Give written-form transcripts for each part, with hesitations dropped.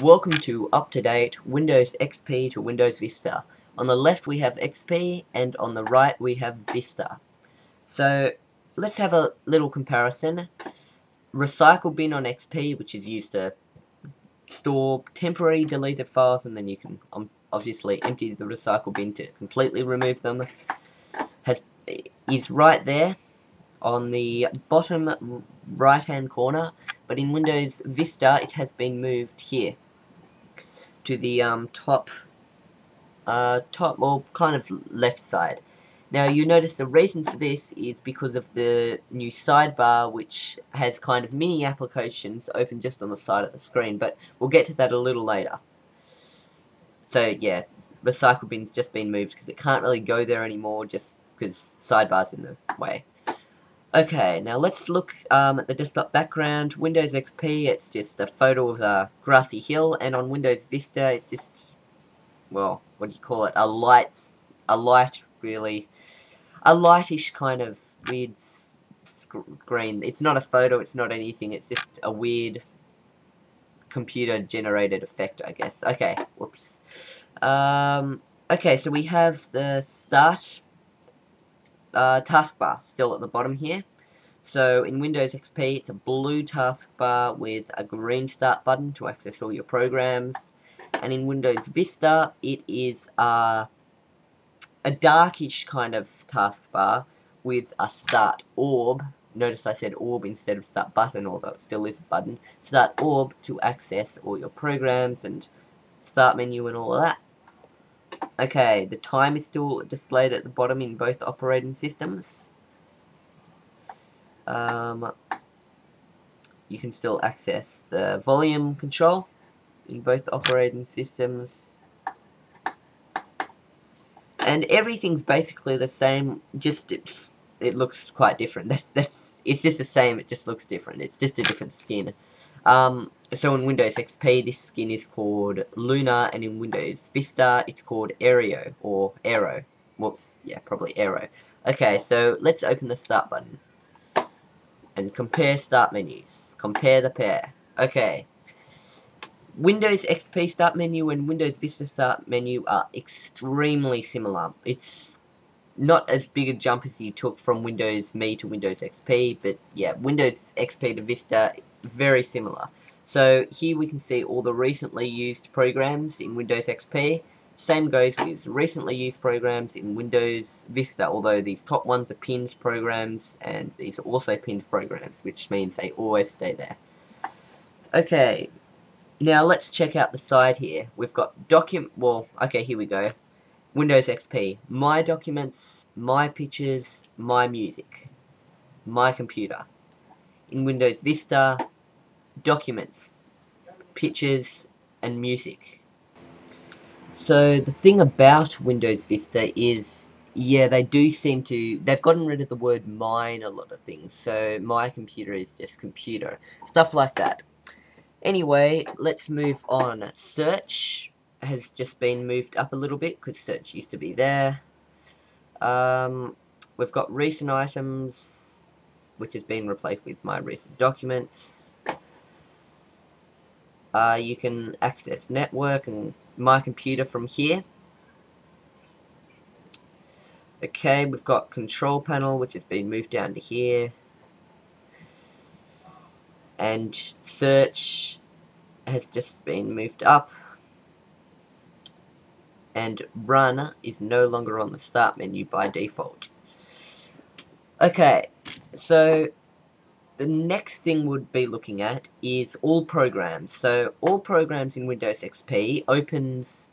Welcome to UpToDate, Windows XP to Windows Vista. On the left we have XP and on the right we have Vista. So let's have a little comparison. Recycle bin on XP, which is used to store temporary deleted files, and then you can obviously empty the recycle bin to completely remove them, is right there on the bottom right hand corner. But in Windows Vista, it has been moved here to the top or kind of left side. Now you notice the reason for this is because of the new sidebar, which has kind of mini applications open just on the side of the screen. But we'll get to that a little later. So yeah, recycle bin's just been moved because it can't really go there anymore, just because sidebar's in the way. Okay, now let's look at the desktop background. Windows XP, it's just a photo of a grassy hill, and on Windows Vista, it's just, well, what do you call it? A light, really, a lightish kind of weird screen. It's not a photo, it's not anything. It's just a weird computer-generated effect, I guess. Okay, whoops. Okay, so we have the start taskbar still at the bottom here. So in Windows XP it's a blue taskbar with a green start button to access all your programs, and in Windows Vista it is a darkish kind of taskbar with a start orb. Notice I said orb instead of start button, although it still is a button. Start orb to access all your programs and start menu and all of that. Okay, the time is still displayed at the bottom in both operating systems. You can still access the volume control in both operating systems. And everything's basically the same, just it looks quite different. It's just the same, it just looks different. It's just a different skin. So in Windows XP this skin is called Luna, and in Windows Vista it's called Aero, or Aero. Whoops, yeah, probably Aero. Okay, so let's open the start button and compare start menus. Compare the pair. Okay. Windows XP start menu and Windows Vista start menu are extremely similar. It's not as big a jump as you took from Windows Me to Windows XP, but yeah, Windows XP to Vista, very similar. So here we can see all the recently used programs in Windows XP. Same goes with recently used programs in Windows Vista, although these top ones are pinned programs, and these are also pinned programs, which means they always stay there. Okay, now let's check out the side here. We've got here we go. Windows XP, my documents, my pictures, my music, my computer. In Windows Vista, documents, pictures, and music. So the thing about Windows Vista is, yeah, they've gotten rid of the word mine a lot of things. So my computer is just computer, stuff like that. Anyway, let's move on. Search has just been moved up a little bit because search used to be there. We've got recent items, which has been replaced with my recent documents. You can access network and my computer from here. Okay, we've got control panel, which has been moved down to here, and search has just been moved up. And run is no longer on the start menu by default. Okay, so the next thing we'll be looking at is all programs. So all programs in Windows XP opens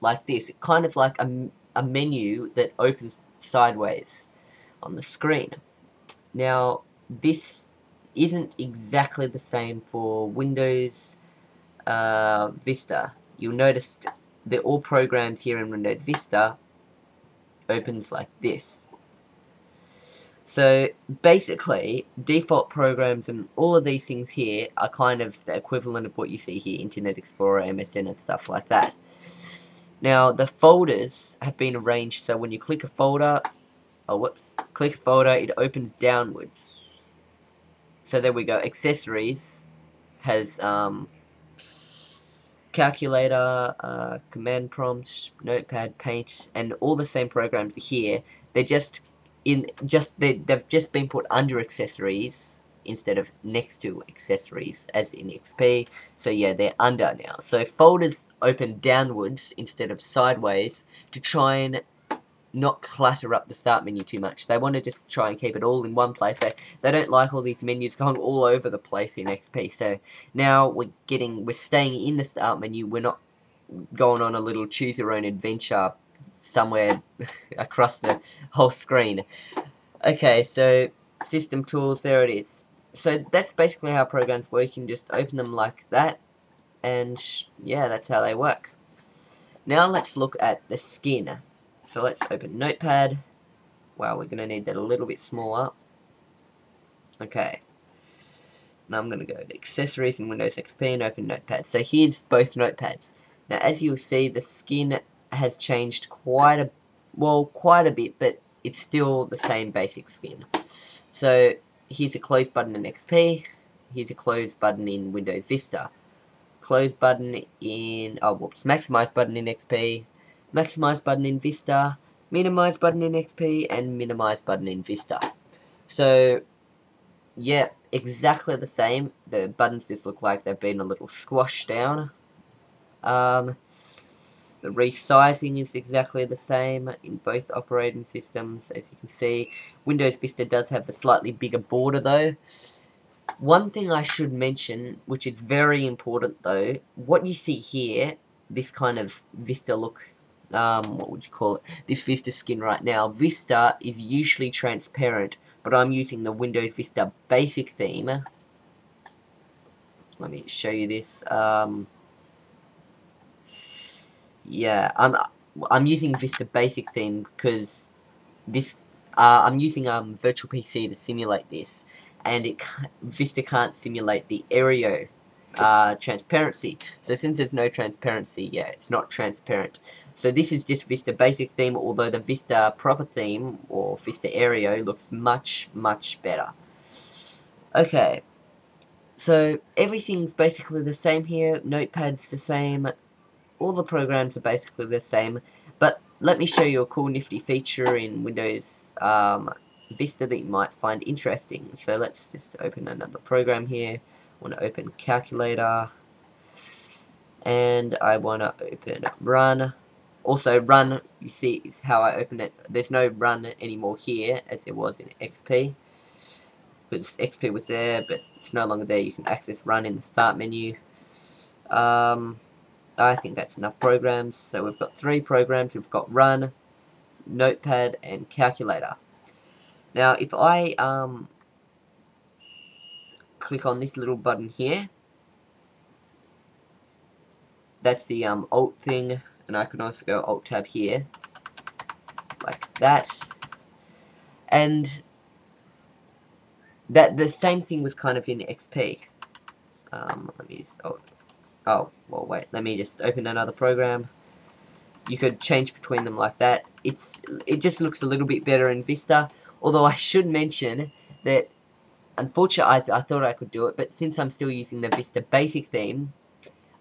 like this, kind of like a menu that opens sideways on the screen. Now this isn't exactly the same for Windows Vista. You'll notice the all programs here in Windows Vista opens like this. So basically, default programs and all of these things here are kind of the equivalent of what you see here, Internet Explorer, MSN, and stuff like that. Now the folders have been arranged so when you click a folder, it opens downwards. So there we go. Accessories has calculator, command prompts, notepad, paint, and all the same programs are here. They're just in they've just been put under accessories instead of next to accessories as in XP. So yeah, they're under now. So folders open downwards instead of sideways to try and not clutter up the start menu too much. They want to just try and keep it all in one place. They don't like all these menus going all over the place in XP. So now we're staying in the start menu. We're not going on a little choose your own adventure somewhere across the whole screen. Okay, so system tools, there it is. So that's basically how programs work. You can just open them like that, and yeah, that's how they work. Now let's look at the skin. So let's open Notepad. Wow, we're going to need that a little bit smaller. Okay. Now I'm going to go to Accessories in Windows XP and open Notepad. So here's both Notepads. Now as you'll see, the skin has changed quite a bit, but it's still the same basic skin. So here's a close button in XP. Here's a close button in Windows Vista. Close button in... oh, whoops. Maximize button in XP. Maximize button in Vista, minimize button in XP, and minimize button in Vista. So, yeah, exactly the same. The buttons just look like they've been a little squashed down. The resizing is exactly the same in both operating systems, as you can see. Windows Vista does have a slightly bigger border, though. One thing I should mention, which is very important, though, what you see here, this kind of Vista look... what would you call it, this Vista skin right now. Vista is usually transparent, but I'm using the Windows Vista basic theme. Let me show you this. Yeah, I'm using Vista basic theme because this I'm using VirtualPC to simulate this, and Vista can't simulate the Aero transparency. So since there's no transparency, yeah, it's not transparent. So this is just Vista basic theme, although the Vista proper theme, or Vista Aero, looks much, much better. Okay, so everything's basically the same here. Notepad's the same, all the programs are basically the same, but let me show you a cool nifty feature in Windows Vista that you might find interesting. So let's just open another program here. I want to open calculator, and I want to open run. Also run, you see is how I open it. There's no run anymore here as there was in XP, because XP was there but it's no longer there. You can access run in the start menu. I think that's enough programs. So we've got three programs. We've got run, notepad, and calculator. Now if I click on this little button here, that's the alt thing, and I can also go alt tab here like that, and that the same thing was kind of in XP. Let me just, oh well wait, let me just open another program. You could change between them like that. It just looks a little bit better in Vista, although I should mention that unfortunately, I thought I could do it, but since I'm still using the Vista basic theme,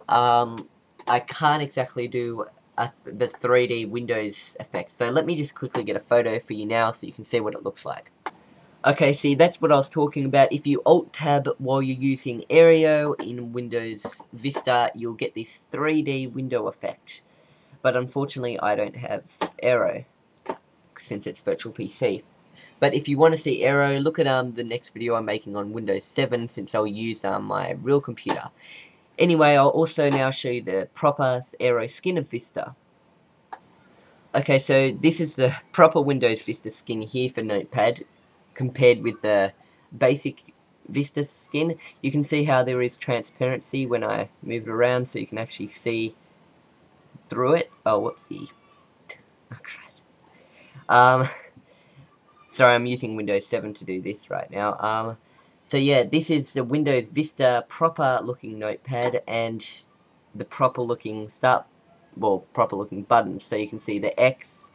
I can't exactly do the 3D Windows effects. So let me just quickly get a photo for you now so you can see what it looks like. Okay, see, that's what I was talking about. If you Alt-Tab while you're using Aero in Windows Vista, you'll get this 3D window effect. But unfortunately, I don't have Aero, since it's VirtualPC. But if you want to see Aero, look at the next video I'm making on Windows 7, since I'll use my real computer. Anyway, I'll also now show you the proper Aero skin of Vista. Okay, so this is the proper Windows Vista skin here for Notepad, compared with the basic Vista skin. You can see how there is transparency when I move it around, so you can actually see through it. Oh, whoopsie. Oh, Christ. Sorry, I'm using Windows 7 to do this right now. So yeah, this is the Windows Vista proper looking notepad and the proper looking proper looking buttons. So you can see the X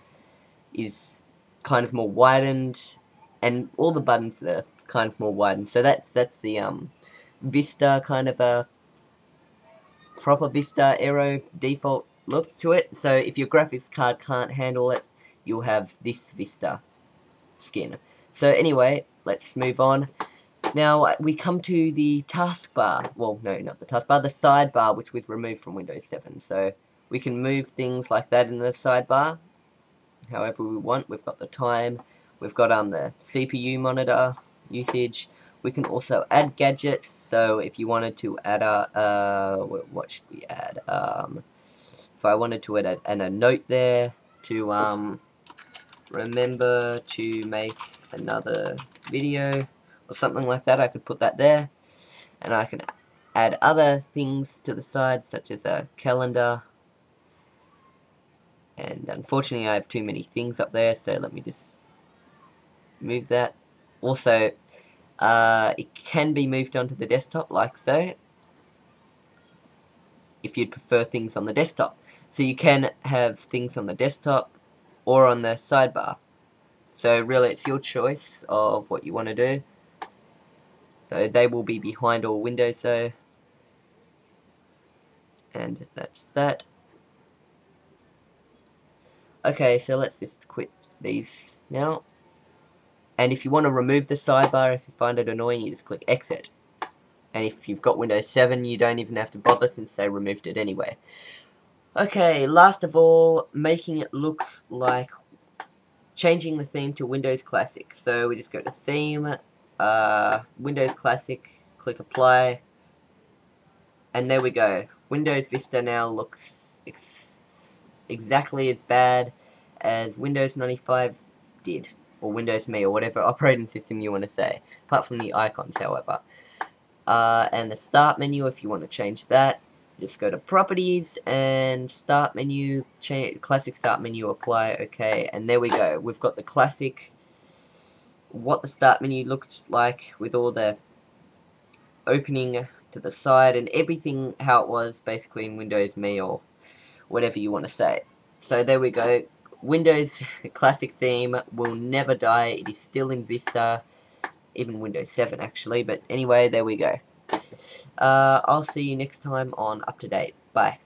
is kind of more widened, and all the buttons are kind of more widened. So that's the Vista kind of a proper Vista Aero default look to it, so if your graphics card can't handle it, you'll have this Vista skin. So anyway, let's move on. Now we come to the taskbar, well no, not the taskbar, the sidebar, which was removed from Windows 7, so we can move things like that in the sidebar however we want. We've got the time, we've got the CPU monitor usage. We can also add gadgets, so if you wanted to add what should we add, if I wanted to add a note there to remember to make another video or something like that, I could put that there. And I can add other things to the side, such as a calendar, and unfortunately I have too many things up there, so let me just move that. Also it can be moved onto the desktop like so, if you'd prefer things on the desktop. So you can have things on the desktop or on the sidebar, so really it's your choice of what you want to do. So they will be behind all windows though, and that's that. Okay, so let's just quit these now. And if you want to remove the sidebar, if you find it annoying, you just click exit. And if you've got Windows 7, you don't even have to bother since they removed it anyway. Okay, last of all, making it look like, changing the theme to Windows Classic. So we just go to Theme, Windows Classic, click Apply, and there we go. Windows Vista now looks exactly as bad as Windows 95 did, or Windows Me, or whatever operating system you want to say, apart from the icons however. And the start menu, if you want to change that, just go to properties and start menu, classic start menu, apply, okay, and there we go. We've got the classic, what the start menu looks like with all the opening to the side and everything, how it was basically in Windows Me or whatever you want to say. So there we go. Windows Classic theme will never die, it is still in Vista, even Windows 7 actually, but anyway, there we go. I'll see you next time on UpToDate. Bye.